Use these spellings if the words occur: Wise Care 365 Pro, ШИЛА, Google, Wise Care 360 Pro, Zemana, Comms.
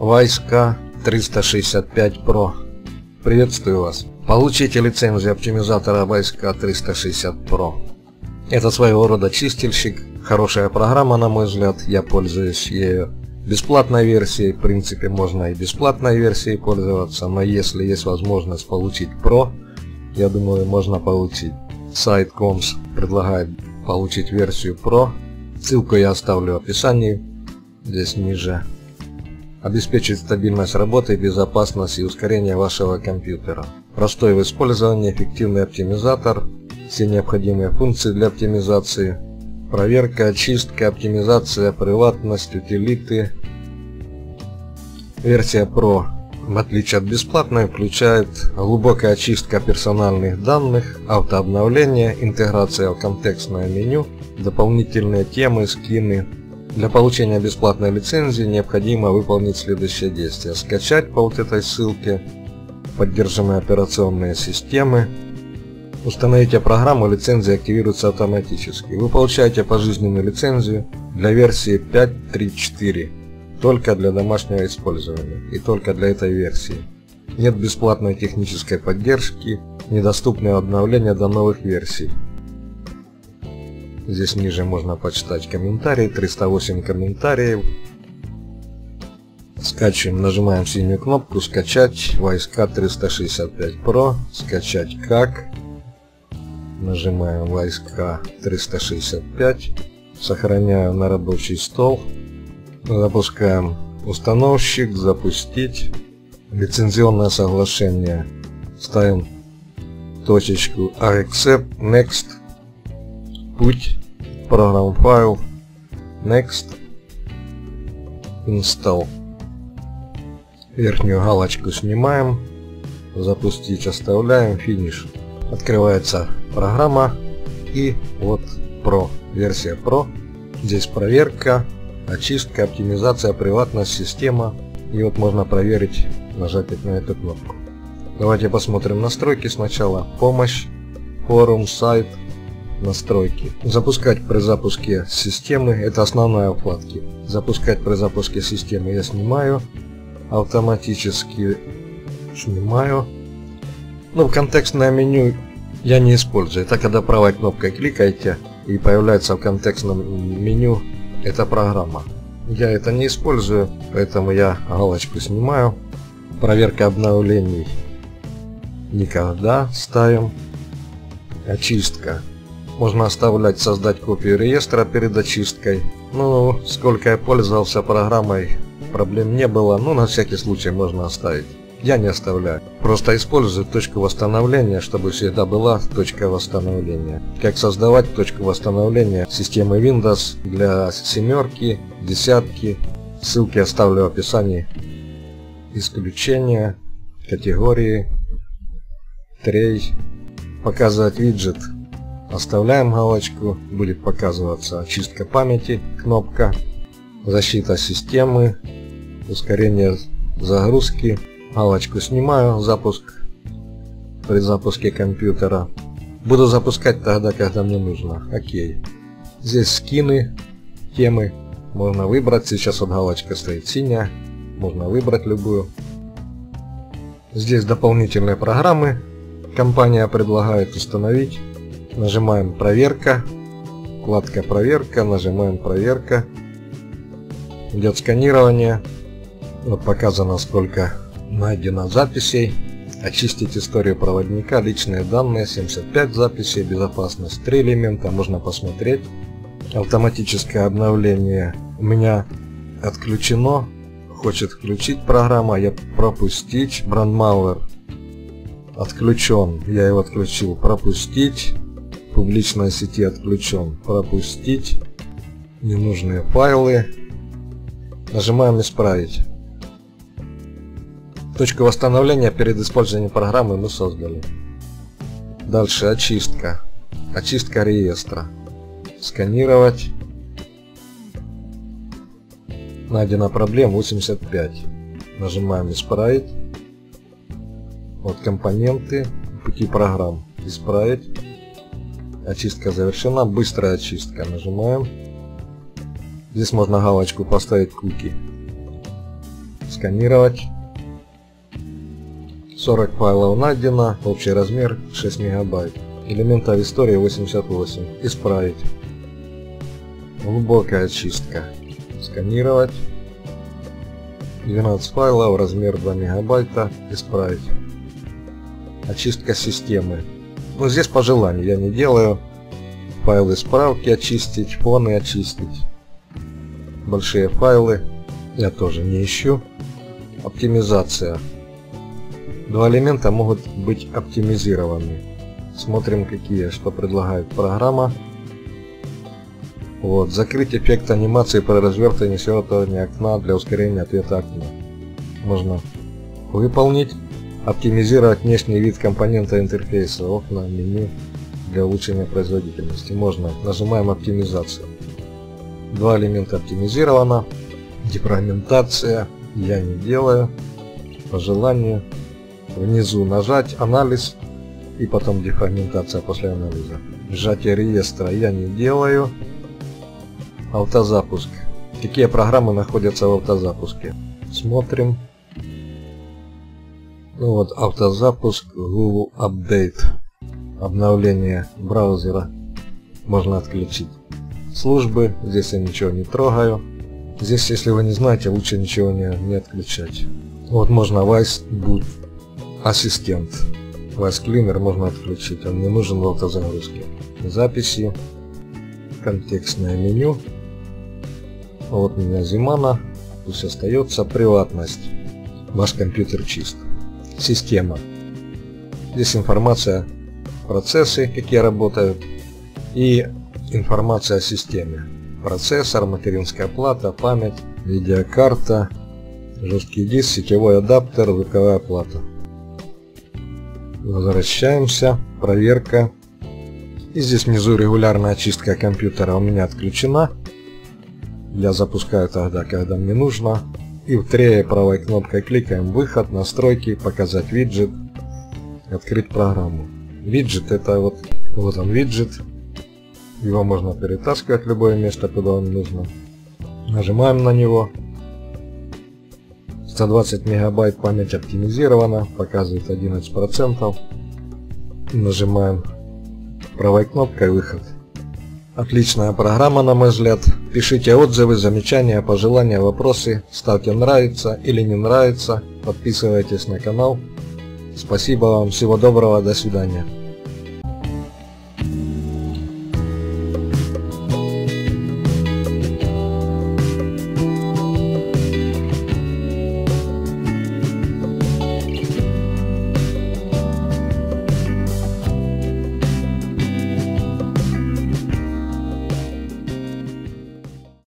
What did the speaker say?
Wise Care 365 Pro. Приветствую вас! Получите лицензию оптимизатора Wise Care 360 Pro. Это своего рода чистильщик, хорошая программа, на мой взгляд, я пользуюсь ею. Бесплатной версией, в принципе, можно и бесплатной версией пользоваться, но если есть возможность получить Pro, я думаю, можно получить. Сайт Comms предлагает получить версию Pro, ссылку я оставлю в описании, здесь ниже. Обеспечить стабильность работы, безопасность и ускорение вашего компьютера. Простой в использовании, эффективный оптимизатор, все необходимые функции для оптимизации, проверка, очистка, оптимизация, приватность, утилиты. Версия Pro, в отличие от бесплатной, включает глубокая очистка персональных данных, автообновление, интеграция в контекстное меню, дополнительные темы, скины. Для получения бесплатной лицензии необходимо выполнить следующее действие. Скачать по вот этой ссылке поддерживаемые операционные системы. Установите программу, лицензия активируется автоматически. Вы получаете пожизненную лицензию для версии 5.3.4. Только для домашнего использования и только для этой версии. Нет бесплатной технической поддержки, недоступны обновления до новых версий. Здесь ниже можно почитать комментарии, 308 комментариев. Скачиваем, нажимаем синюю кнопку «Скачать», Wise Care 365 Pro, «Скачать как», нажимаем Wise Care 365, сохраняем на рабочий стол, запускаем установщик, запустить, лицензионное соглашение, ставим точечку «Accept», «Next», путь, программ файл, next, install. Верхнюю галочку снимаем, запустить оставляем, финиш. Открывается программа и вот Pro, версия Pro. Здесь проверка, очистка, оптимизация, приватность, система. И вот можно проверить, нажать на эту кнопку. Давайте посмотрим настройки сначала. Помощь, форум, сайт. Настройки. Запускать при запуске системы, это основная вкладка. Запускать при запуске системы я снимаю, автоматически снимаю. Но в контекстное меню я не использую. Это когда правой кнопкой кликаете и появляется в контекстном меню эта программа. Я это не использую, поэтому я галочку снимаю. Проверка обновлений никогда ставим. Очистка. Можно оставлять, создать копию реестра перед очисткой. Ну, сколько я пользовался программой, проблем не было, но на всякий случай можно оставить. Я не оставляю. Просто использую точку восстановления, чтобы всегда была точка восстановления. Как создавать точку восстановления системы Windows для семерки, десятки. Ссылки оставлю в описании. Исключения, категории, трей. Показывать виджет. Оставляем галочку, будет показываться очистка памяти, кнопка, защита системы, ускорение загрузки, галочку снимаю, запуск при запуске компьютера. Буду запускать тогда, когда мне нужно. Окей. Здесь скины, темы, можно выбрать, сейчас вот галочка стоит синяя, можно выбрать любую. Здесь дополнительные программы, компания предлагает установить. Нажимаем проверка, вкладка проверка, нажимаем проверка, идет сканирование, вот показано сколько найдено записей, очистить историю проводника, личные данные, 75 записей, безопасность, 3 элемента, можно посмотреть. Автоматическое обновление у меня отключено, хочет включить программа, я пропустить, брандмауэр отключен, я его отключил, пропустить. Публичной сети отключен, пропустить, ненужные файлы, нажимаем исправить. Точку восстановления перед использованием программы мы создали. Дальше очистка, очистка реестра, сканировать, найдена проблем 85, нажимаем исправить, вот компоненты, пути программ, исправить. Очистка завершена, быстрая очистка, нажимаем. Здесь можно галочку поставить куки. сканировать. 40 файлов найдено, общий размер 6 мегабайт. Элементов истории 88. Исправить. Глубокая очистка. Сканировать. 12 файлов, размер 2 мегабайта. Исправить. Очистка системы. Ну, здесь по желанию я не делаю. Файлы справки очистить, фоны очистить. Большие файлы я тоже не ищу. Оптимизация. Два элемента могут быть оптимизированы. Смотрим, что предлагает программа. Вот. Закрыть эффект анимации при развертывании свертывания окна для ускорения ответа окна. Можно выполнить. Оптимизировать внешний вид компонента интерфейса, окна, меню для улучшения производительности. Можно. Нажимаем оптимизацию. Два элемента оптимизировано. Дефрагментация я не делаю. По желанию. Внизу нажать анализ и потом дефрагментация после анализа. Сжатие реестра я не делаю. Автозапуск. Какие программы находятся в автозапуске? Смотрим. Ну вот, автозапуск, Google Update. Обновление браузера можно отключить. Службы, здесь я ничего не трогаю. Здесь, если вы не знаете, лучше ничего не отключать. Вот можно Wise Boot Ассистент. Wise Cleaner можно отключить, он не нужен в автозагрузке. Записи. Контекстное меню. Вот у меня Zemana. Пусть остается приватность. Ваш компьютер чист. Система. Здесь информация, процессы, какие работают, и информация о системе. Процессор, материнская плата, память, видеокарта, жесткий диск, сетевой адаптер, звуковая плата. Возвращаемся. Проверка. И здесь внизу регулярная очистка компьютера у меня отключена. Я запускаю тогда, когда мне нужно. И в тре правой кнопкой кликаем выход, настройки, показать виджет, открыть программу. Виджет — это вот он виджет. Его можно перетаскивать в любое место, куда вам нужно. Нажимаем на него. 120 мегабайт память оптимизирована, показывает 11%. Нажимаем правой кнопкой выход. Отличная программа, на мой взгляд. Пишите отзывы, замечания, пожелания, вопросы. Ставьте нравится или не нравится. Подписывайтесь на канал. Спасибо вам. Всего доброго. До свидания.